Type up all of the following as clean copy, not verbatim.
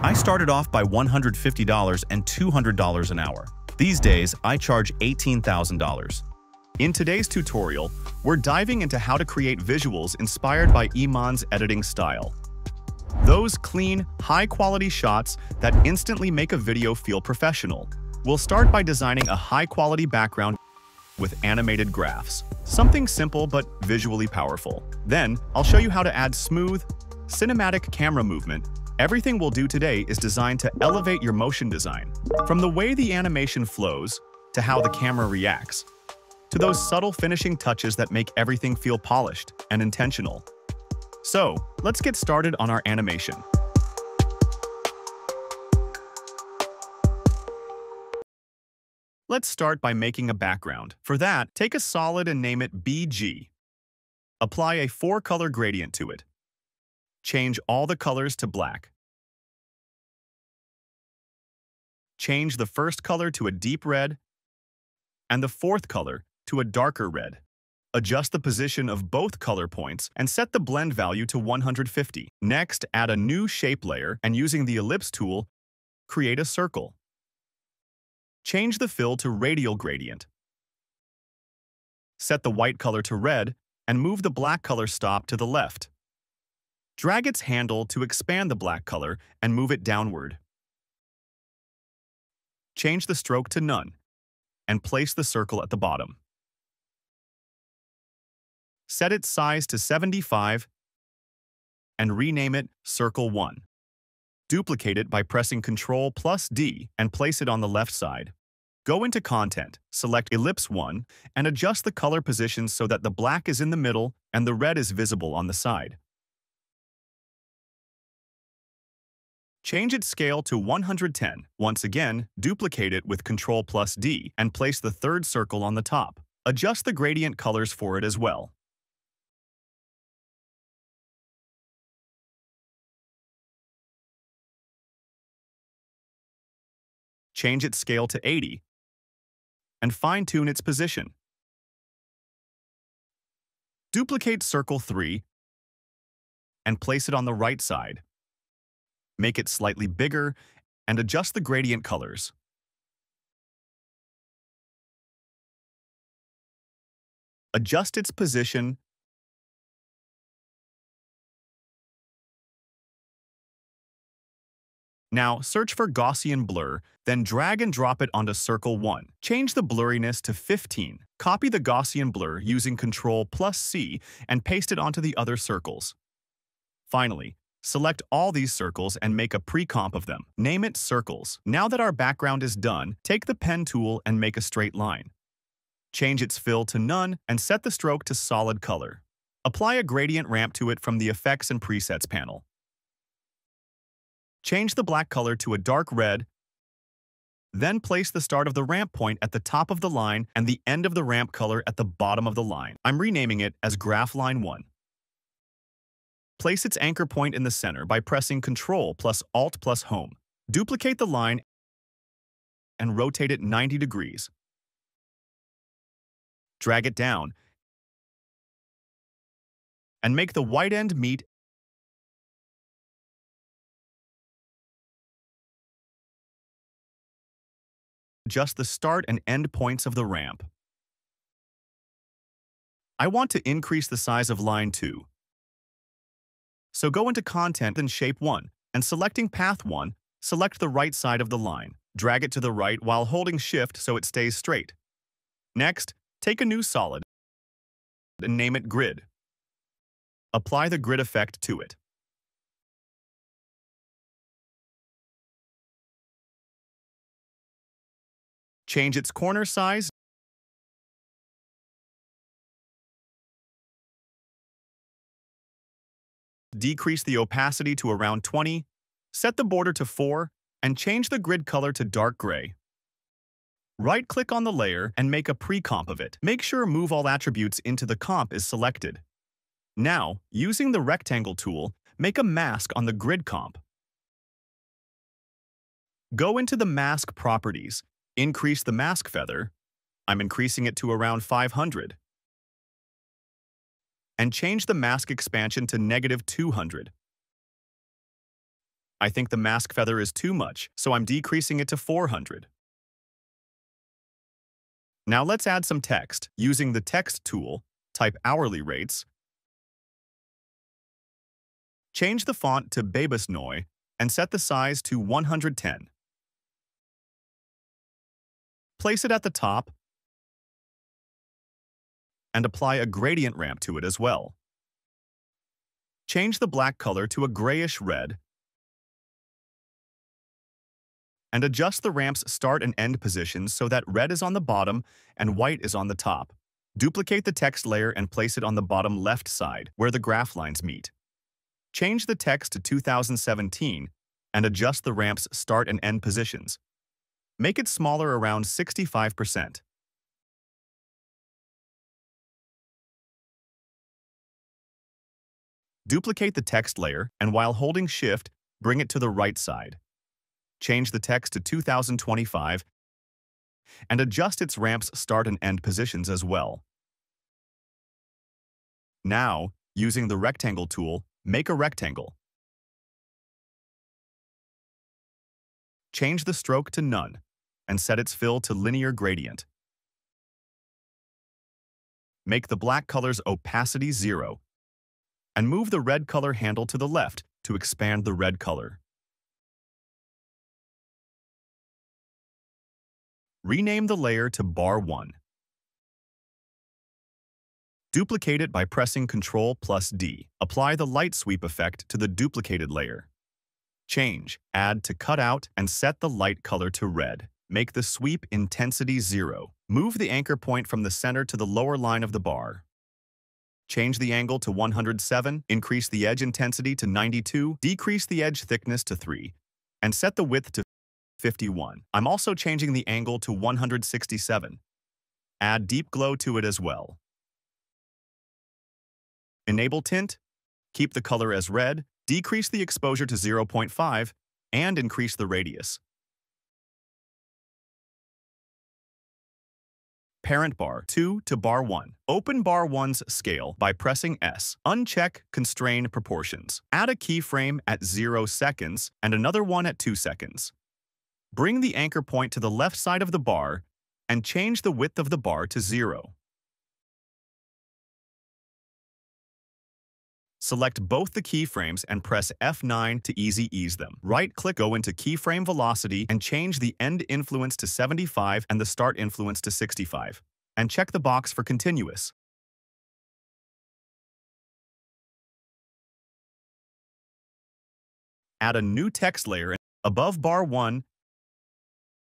I started off by $150 and $200 an hour. These days, I charge $18,000. In today's tutorial, we're diving into how to create visuals inspired by Iman's editing style. Those clean, high-quality shots that instantly make a video feel professional. We'll start by designing a high-quality background with animated graphs. Something simple but visually powerful. Then, I'll show you how to add smooth, cinematic camera movement. Everything we'll do today is designed to elevate your motion design. From the way the animation flows, to how the camera reacts, to those subtle finishing touches that make everything feel polished and intentional. So, let's get started on our animation. Let's start by making a background. For that, take a solid and name it BG. Apply a four-color gradient to it. Change all the colors to black. Change the first color to a deep red and the fourth color to a darker red. Adjust the position of both color points and set the blend value to 150. Next, add a new shape layer and using the ellipse tool, create a circle. Change the fill to radial gradient. Set the white color to red and move the black color stop to the left. Drag its handle to expand the black color and move it downward. Change the stroke to none and place the circle at the bottom. Set its size to 75 and rename it Circle 1. Duplicate it by pressing Ctrl plus D and place it on the left side. Go into Content, select Ellipse 1, and adjust the color positions so that the black is in the middle and the red is visible on the side. Change its scale to 110. Once again, duplicate it with Ctrl plus D and place the third circle on the top. Adjust the gradient colors for it as well. Change its scale to 80 and fine-tune its position. Duplicate circle 3 and place it on the right side. Make it slightly bigger and adjust the gradient colors. Adjust its position . Now, search for Gaussian blur, then drag and drop it onto circle 1. Change the blurriness to 15. Copy the Gaussian blur using Ctrl plus C and paste it onto the other circles. Finally, select all these circles and make a pre-comp of them. Name it Circles. Now that our background is done, take the pen tool and make a straight line. Change its fill to none and set the stroke to solid color. Apply a gradient ramp to it from the Effects and Presets panel. Change the black color to a dark red, then place the start of the ramp point at the top of the line and the end of the ramp color at the bottom of the line. I'm renaming it as Graph Line 1. Place its anchor point in the center by pressing Ctrl plus Alt plus Home. Duplicate the line and rotate it 90 degrees. Drag it down and make the white end meet . Adjust the start and end points of the ramp. I want to increase the size of line 2. So go into Content and Shape 1, and selecting Path 1, select the right side of the line. Drag it to the right while holding Shift so it stays straight. Next, take a new solid and name it Grid. Apply the grid effect to it. Change its corner size . Decrease the opacity to around 20 . Set the border to 4 and change the grid color to dark gray . Right-click on the layer and make a pre-comp of it . Make sure Move All Attributes into the comp is selected . Now, using the rectangle tool, make a mask on the grid comp . Go into the mask properties . Increase the mask feather, I'm increasing it to around 500, and change the mask expansion to -200. I think the mask feather is too much, so I'm decreasing it to 400. Now let's add some text. Using the text tool, type hourly rates. Change the font to Bebas Neue and set the size to 110. Place it at the top and apply a gradient ramp to it as well. Change the black color to a grayish red and adjust the ramp's start and end positions so that red is on the bottom and white is on the top. Duplicate the text layer and place it on the bottom left side where the graph lines meet. Change the text to 2017 and adjust the ramp's start and end positions. Make it smaller around 65%. Duplicate the text layer and while holding Shift, bring it to the right side. Change the text to 2025 and adjust its ramp's start and end positions as well. Now, using the rectangle tool, make a rectangle. Change the stroke to none and set its fill to linear gradient. Make the black color's opacity 0 and move the red color handle to the left to expand the red color. Rename the layer to Bar 1. Duplicate it by pressing Ctrl+D. Apply the light sweep effect to the duplicated layer. Change, add to cutout, and set the light color to red. Make the sweep intensity 0. Move the anchor point from the center to the lower line of the bar. Change the angle to 107, increase the edge intensity to 92, decrease the edge thickness to 3, and set the width to 51. I'm also changing the angle to 167. Add deep glow to it as well. Enable tint, keep the color as red, decrease the exposure to 0.5, and increase the radius. Parent bar 2 to bar 1. Open bar 1's scale by pressing S. Uncheck constrain proportions. Add a keyframe at 0 seconds and another one at 2 seconds. Bring the anchor point to the left side of the bar and change the width of the bar to 0. Select both the keyframes and press F9 to easy ease them. Right-click, go into keyframe velocity and change the end influence to 75 and the start influence to 65. And check the box for continuous. Add a new text layer above bar 1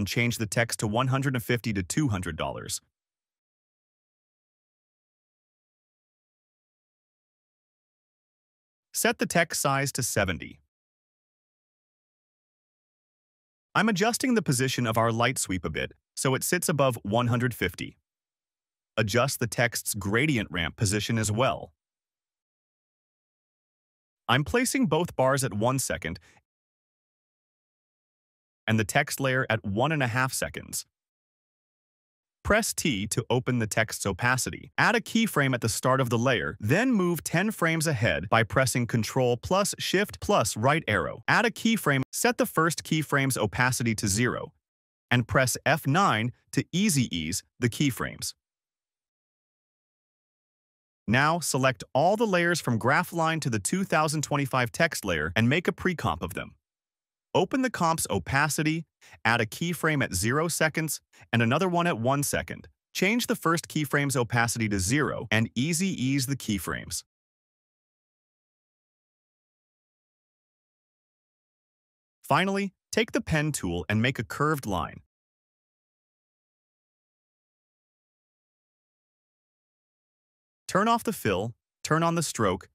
and change the text to $150 to $200. Set the text size to 70. I'm adjusting the position of our light sweep a bit so it sits above 150. Adjust the text's gradient ramp position as well. I'm placing both bars at 1 second and the text layer at 1.5 seconds. Press T to open the text's opacity. Add a keyframe at the start of the layer, then move 10 frames ahead by pressing Ctrl+Shift+R. Add a keyframe, set the first keyframe's opacity to 0, and press F9 to easy ease the keyframes. Now select all the layers from graph line to the 2025 text layer and make a pre-comp of them. Open the comp's opacity, add a keyframe at 0 seconds and another one at 1 second. Change the first keyframe's opacity to 0 and easy ease the keyframes. Finally, take the pen tool and make a curved line. Turn off the fill, turn on the stroke,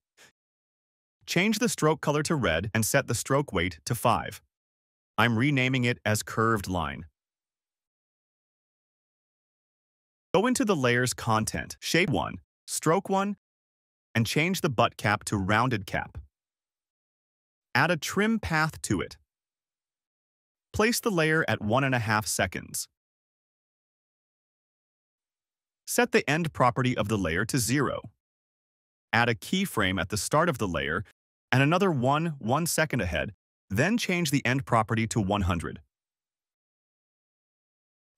change the stroke color to red and set the stroke weight to 5. I'm renaming it as curved line. Go into the layer's content, shape 1, stroke 1, and change the butt cap to rounded cap. Add a trim path to it. Place the layer at 1.5 seconds. Set the end property of the layer to 0. Add a keyframe at the start of the layer and another 1 second ahead Then change the end property to 100.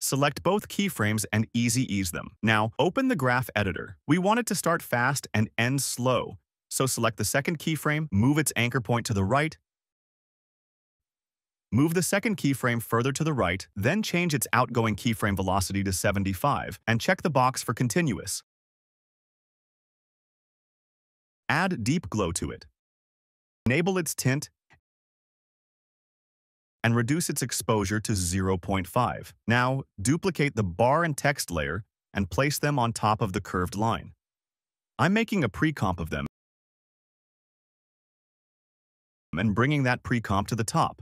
Select both keyframes and easy-ease them. Now, open the graph editor. We want it to start fast and end slow, so select the second keyframe, move its anchor point to the right, move the second keyframe further to the right, then change its outgoing keyframe velocity to 75, and check the box for continuous. Add deep glow to it. Enable its tint and reduce its exposure to 0.5. Now, duplicate the bar and text layer and place them on top of the curved line. I'm making a pre-comp of them and bringing that pre-comp to the top.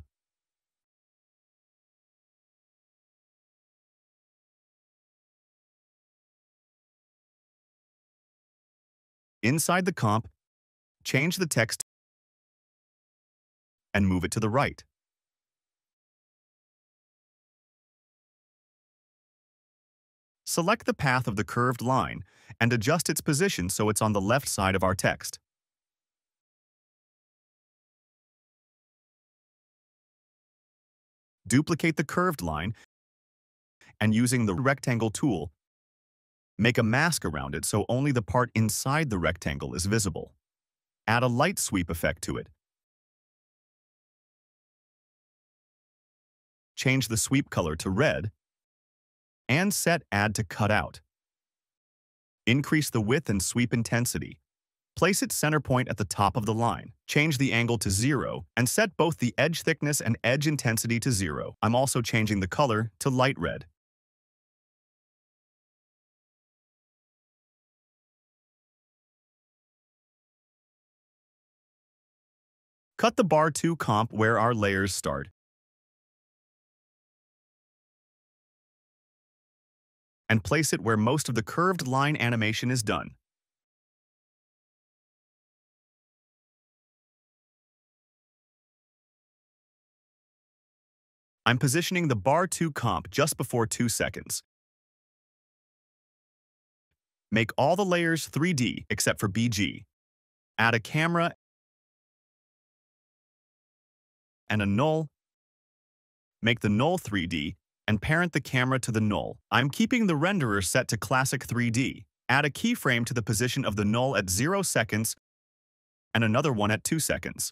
Inside the comp, change the text and move it to the right. Select the path of the curved line and adjust its position so it's on the left side of our text. Duplicate the curved line and using the rectangle tool, make a mask around it so only the part inside the rectangle is visible. Add a light sweep effect to it. Change the sweep color to red and set Add to Cut Out. Increase the width and sweep intensity. Place its center point at the top of the line. Change the angle to 0 and set both the edge thickness and edge intensity to 0. I'm also changing the color to light red. Cut the bar to comp where our layers start and place it where most of the curved line animation is done. I'm positioning the bar to comp just before 2 seconds. Make all the layers 3D except for BG. Add a camera and a null. Make the null 3D and parent the camera to the null. I'm keeping the renderer set to classic 3D. Add a keyframe to the position of the null at 0 seconds and another one at 2 seconds.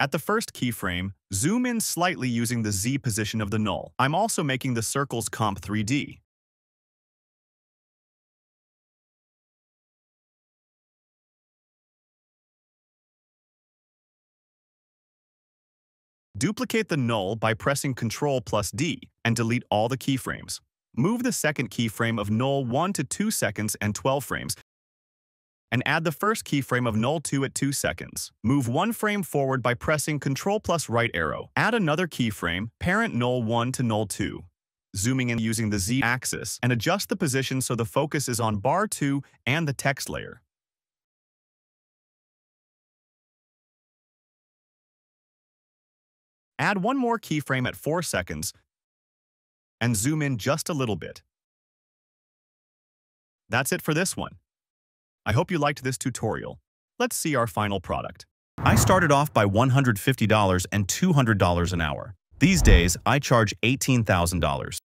At the first keyframe, zoom in slightly using the Z position of the null. I'm also making the circles comp 3D. Duplicate the null by pressing Ctrl plus D and delete all the keyframes. Move the second keyframe of null 1 to 2 seconds and 12 frames, and add the first keyframe of null 2 at 2 seconds. Move 1 frame forward by pressing Ctrl plus right arrow. Add another keyframe, parent null 1 to null 2. Zooming in using the Z axis and adjust the position so the focus is on bar 2 and the text layer. Add one more keyframe at 4 seconds and zoom in just a little bit. That's it for this one. I hope you liked this tutorial. Let's see our final product. I started off by $150 and $200 an hour. These days, I charge $18,000.